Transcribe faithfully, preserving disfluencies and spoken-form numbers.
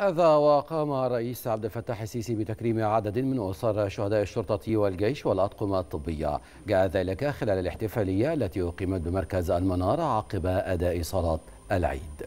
هذا وقام الرئيس عبد الفتاح السيسي بتكريم عدد من أسر شهداء الشرطة والجيش والأطقم الطبية. جاء ذلك خلال الاحتفالية التي أقيمت بمركز المنارة عقب أداء صلاة العيد.